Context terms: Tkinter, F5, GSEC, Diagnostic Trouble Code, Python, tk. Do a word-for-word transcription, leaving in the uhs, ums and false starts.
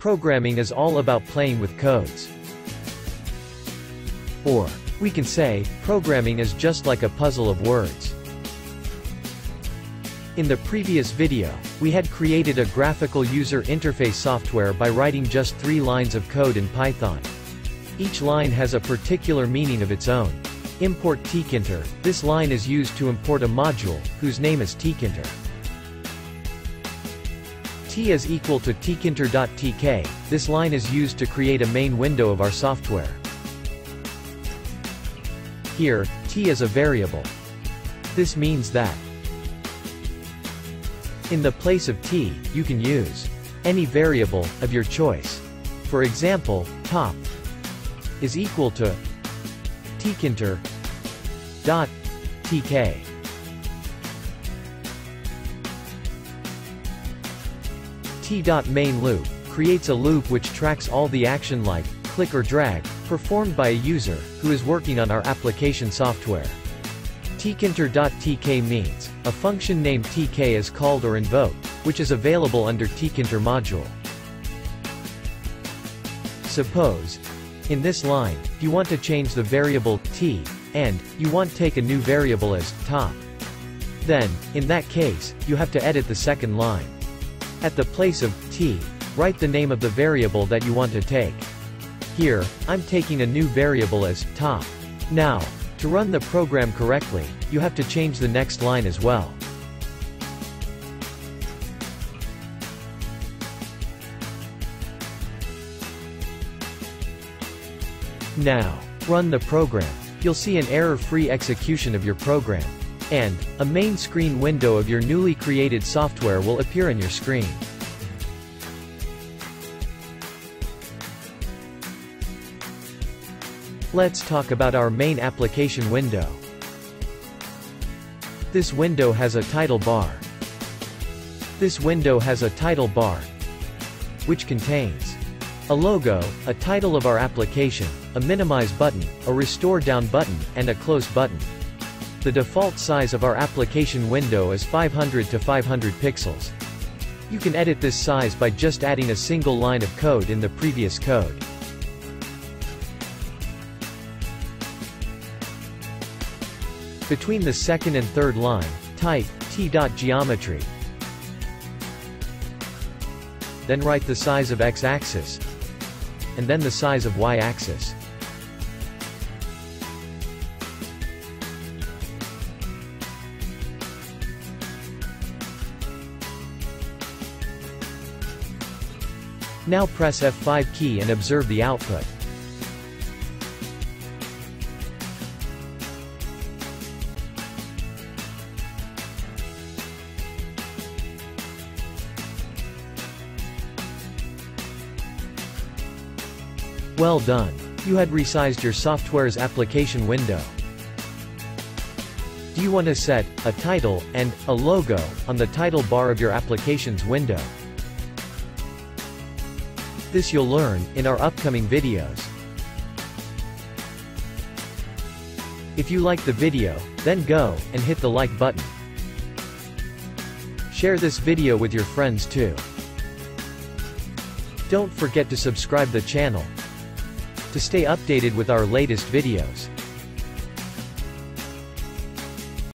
Programming is all about playing with codes. Or, we can say, programming is just like a puzzle of words. In the previous video, we had created a graphical user interface software by writing just three lines of code in Python. Each line has a particular meaning of its own. Import tkinter, this line is used to import a module, whose name is tkinter. T is equal to tkinter.tk, this line is used to create a main window of our software. Here, t is a variable. This means that in the place of t, you can use any variable of your choice. For example, top is equal to tkinter.tk. T.main loop creates a loop which tracks all the action like click or drag performed by a user who is working on our application software. Tkinter.tk means a function named tk is called or invoked, which is available under tkinter module. Suppose in this line, you want to change the variable t, and you want to take a new variable as top. Then, in that case, you have to edit the second line. At the place of t, write the name of the variable that you want to take. Here, I'm taking a new variable as top. Now, to run the program correctly, you have to change the next line as well. Now, run the program. You'll see an error-free execution of your program. And, a main screen window of your newly created software will appear on your screen. Let's talk about our main application window. This window has a title bar. This window has a title bar, which contains a logo, a title of our application, a minimize button, a restore down button, and a close button. The default size of our application window is five hundred by five hundred pixels. You can edit this size by just adding a single line of code in the previous code. Between the second and third line, type t.geometry. Then write the size of x-axis, and then the size of y-axis. Now press F five key and observe the output. Well done! You had resized your software's application window. Do you want to set a title and a logo on the title bar of your application's window? This you'll learn in our upcoming videos. If you like the video, then go and hit the like button. Share this video with your friends too. Don't forget to subscribe the channel to stay updated with our latest videos.